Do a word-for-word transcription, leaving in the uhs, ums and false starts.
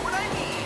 what I need.